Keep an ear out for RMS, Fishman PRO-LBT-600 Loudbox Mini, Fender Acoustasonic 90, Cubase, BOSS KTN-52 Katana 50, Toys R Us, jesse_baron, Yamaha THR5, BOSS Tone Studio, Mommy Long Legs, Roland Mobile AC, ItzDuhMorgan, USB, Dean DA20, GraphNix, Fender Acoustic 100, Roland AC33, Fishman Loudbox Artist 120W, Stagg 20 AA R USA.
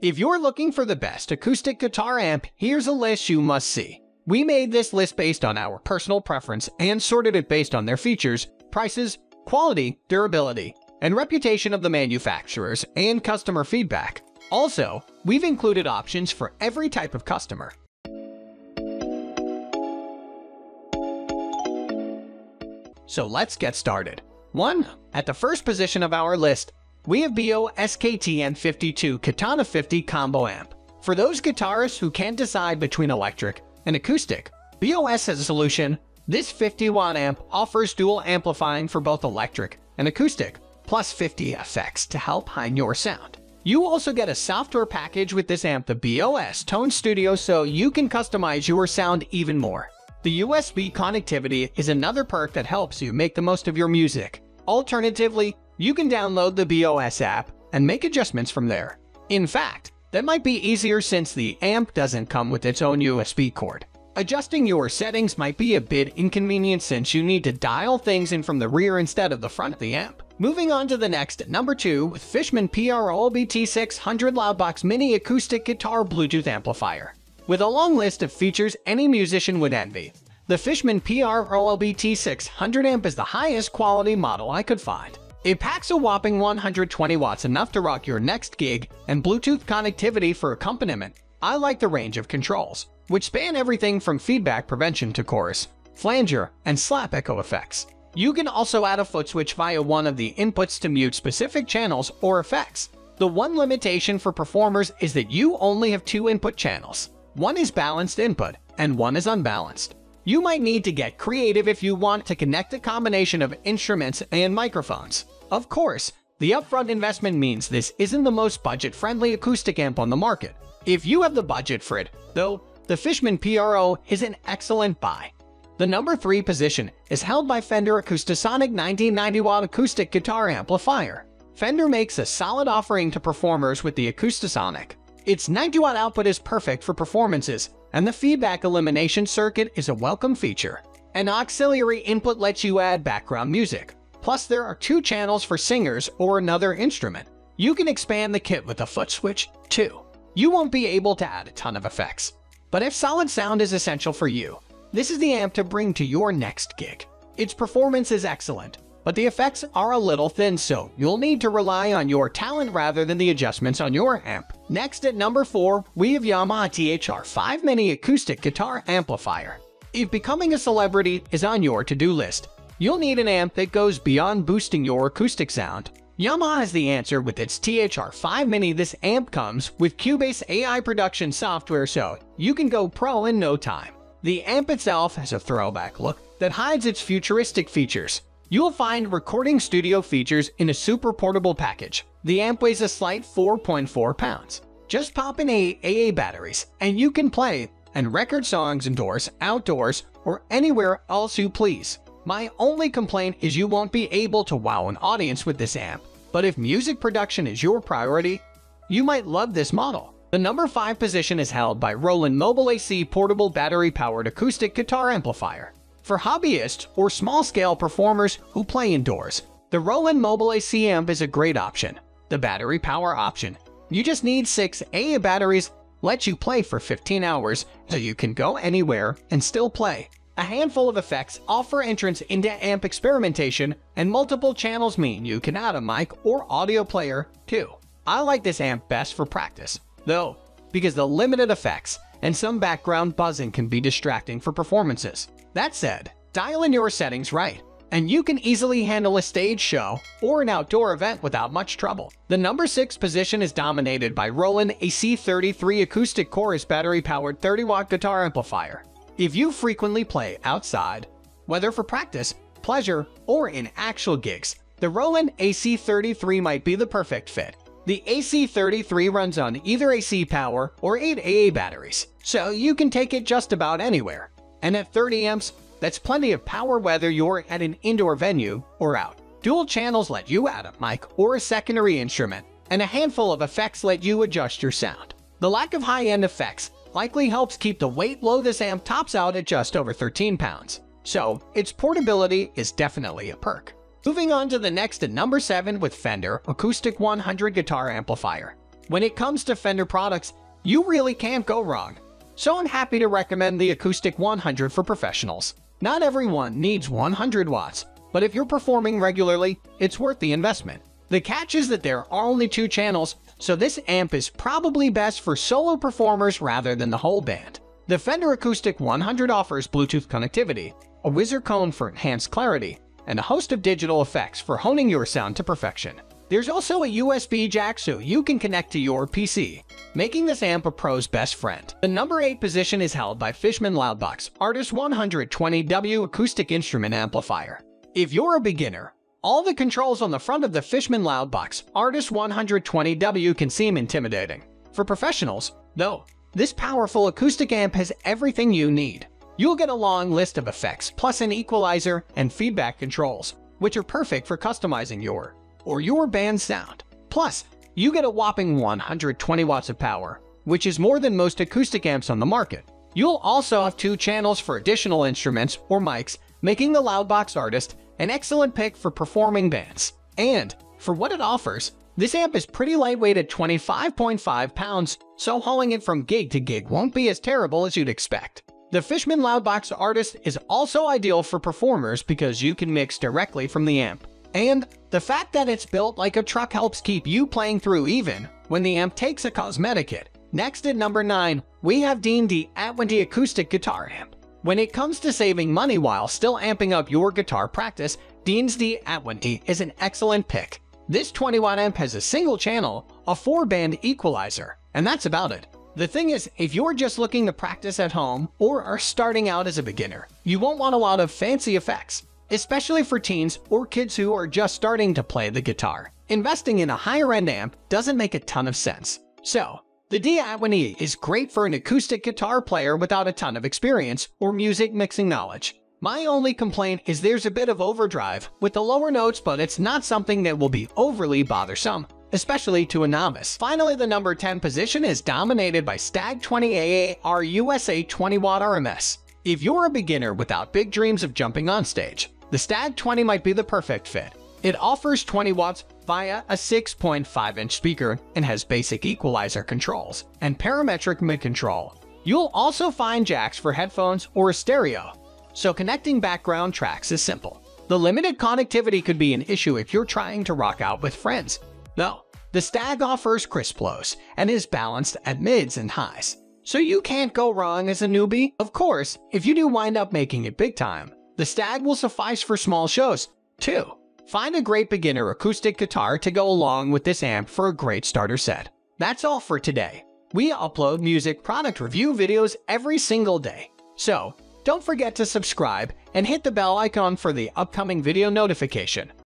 If you're looking for the best acoustic guitar amp, here's a list you must see. We made this list based on our personal preference and sorted it based on their features, prices, quality, durability, and reputation of the manufacturers and customer feedback. Also, we've included options for every type of customer. So let's get started. 1. At the first position of our list, we have BOSS KTN-52 Katana 50 Combo Amp. For those guitarists who can't decide between electric and acoustic, BOSS has a solution. This 50-watt amp offers dual amplifying for both electric and acoustic, plus 50 effects to help hone your sound. You also get a software package with this amp, the BOSS Tone Studio, so you can customize your sound even more. The USB connectivity is another perk that helps you make the most of your music. Alternatively, you can download the BOSS app and make adjustments from there. In fact, that might be easier since the amp doesn't come with its own USB cord. Adjusting your settings might be a bit inconvenient since you need to dial things in from the rear instead of the front of the amp. Moving on to the next, number 2, with Fishman PRO-LBT-600 Loudbox Mini Acoustic Guitar Bluetooth Amplifier. With a long list of features any musician would envy, the Fishman PRO-LBT-600 amp is the highest quality model I could find. It packs a whopping 120 watts, enough to rock your next gig, and Bluetooth connectivity for accompaniment. I like the range of controls, which span everything from feedback prevention to chorus, flanger, and slap echo effects. You can also add a foot switch via one of the inputs to mute specific channels or effects. The one limitation for performers is that you only have 2 input channels. One is balanced input, and one is unbalanced. You might need to get creative if you want to connect a combination of instruments and microphones. Of course, the upfront investment means this isn't the most budget-friendly acoustic amp on the market. If you have the budget for it, though, the Fishman PRO is an excellent buy. The number 3 position is held by Fender Acoustasonic 90 90-watt Acoustic Guitar Amplifier. Fender makes a solid offering to performers with the Acoustasonic. Its 90-watt output is perfect for performances, and the feedback elimination circuit is a welcome feature. An auxiliary input lets you add background music. Plus, there are 2 channels for singers or another instrument. You can expand the kit with a foot switch, too. You won't be able to add a ton of effects. But if solid sound is essential for you, this is the amp to bring to your next gig. Its performance is excellent, but the effects are a little thin, so you'll need to rely on your talent rather than the adjustments on your amp. Next at number 4, we have Yamaha THR5 Mini Acoustic Guitar Amplifier. If becoming a celebrity is on your to-do list, you'll need an amp that goes beyond boosting your acoustic sound. Yamaha has the answer with its THR5 Mini. This amp comes with Cubase AI production software, so you can go pro in no time. The amp itself has a throwback look that hides its futuristic features. You'll find recording studio features in a super portable package. The amp weighs a slight 4.4 pounds. Just pop in AA batteries, and you can play and record songs indoors, outdoors, or anywhere else you please. My only complaint is you won't be able to wow an audience with this amp, but if music production is your priority, you might love this model. The number 5 position is held by Roland Mobile AC Portable Battery-Powered Acoustic Guitar Amplifier. For hobbyists or small-scale performers who play indoors, the Roland Mobile AC amp is a great option. The battery power option, you just need 6 AA batteries, lets you play for 15 hours, so you can go anywhere and still play. A handful of effects offer entrance into amp experimentation, and multiple channels mean you can add a mic or audio player, too. I like this amp best for practice, though, because the limited effects and some background buzzing can be distracting for performances. That said, dial in your settings right, and you can easily handle a stage show or an outdoor event without much trouble. The number 6 position is dominated by Roland AC33 Acoustic Chorus Battery-Powered 30-Watt Guitar Amplifier. If you frequently play outside, whether for practice, pleasure, or in actual gigs, the Roland AC33 might be the perfect fit. The AC33 runs on either AC power or 8 AA batteries, so you can take it just about anywhere. And at 30 amps, that's plenty of power whether you're at an indoor venue or out. Dual channels let you add a mic or a secondary instrument, and a handful of effects let you adjust your sound. The lack of high-end effects likely helps keep the weight low. This amp tops out at just over 13 pounds, so its portability is definitely a perk. Moving on to the next at number 7 with Fender Acoustic 100 Guitar Amplifier. When it comes to Fender products, you really can't go wrong. So I'm happy to recommend the Acoustic 100 for professionals. Not everyone needs 100 watts, but if you're performing regularly, it's worth the investment. The catch is that there are only 2 channels, so this amp is probably best for solo performers rather than the whole band. The Fender Acoustic 100 offers Bluetooth connectivity, a whizzer cone for enhanced clarity, and a host of digital effects for honing your sound to perfection. There's also a USB jack so you can connect to your PC, making this amp a pro's best friend. The number 8 position is held by Fishman Loudbox Artist 120W Acoustic Instrument Amplifier. If you're a beginner, all the controls on the front of the Fishman Loudbox Artist 120W can seem intimidating. For professionals, though, this powerful acoustic amp has everything you need. You'll get a long list of effects plus an equalizer and feedback controls, which are perfect for customizing your or your band's sound. Plus, you get a whopping 120 watts of power, which is more than most acoustic amps on the market. You'll also have 2 channels for additional instruments or mics, making the Loudbox Artist an excellent pick for performing bands. And for what it offers, this amp is pretty lightweight at 25.5 pounds, so hauling it from gig to gig won't be as terrible as you'd expect. The Fishman Loudbox Artist is also ideal for performers because you can mix directly from the amp. And the fact that it's built like a truck helps keep you playing through even when the amp takes a cosmetic hit. Next at number 9, we have Dean DA20 Acoustic Guitar Amp. When it comes to saving money while still amping up your guitar practice, Dean's DA20 is an excellent pick. This 20-watt amp has a single channel, a 4-band equalizer, and that's about it. The thing is, if you're just looking to practice at home or are starting out as a beginner, you won't want a lot of fancy effects, especially for teens or kids who are just starting to play the guitar. Investing in a higher-end amp doesn't make a ton of sense. So, the DA20 is great for an acoustic guitar player without a ton of experience or music mixing knowledge. My only complaint is there's a bit of overdrive with the lower notes, but it's not something that will be overly bothersome, especially to a novice. Finally, the number 10 position is dominated by Stagg 20 AA R USA 20-watt RMS. If you're a beginner without big dreams of jumping on stage, the Stagg 20 might be the perfect fit. It offers 20 watts via a 6.5-inch speaker and has basic equalizer controls and parametric mid control. You'll also find jacks for headphones or a stereo, so connecting background tracks is simple. The limited connectivity could be an issue if you're trying to rock out with friends, though. The Stagg offers crisp lows and is balanced at mids and highs, so you can't go wrong as a newbie. Of course, if you do wind up making it big time, the Stagg will suffice for small shows, too. Find a great beginner acoustic guitar to go along with this amp for a great starter set. That's all for today. We upload music product review videos every single day, so don't forget to subscribe and hit the bell icon for the upcoming video notification.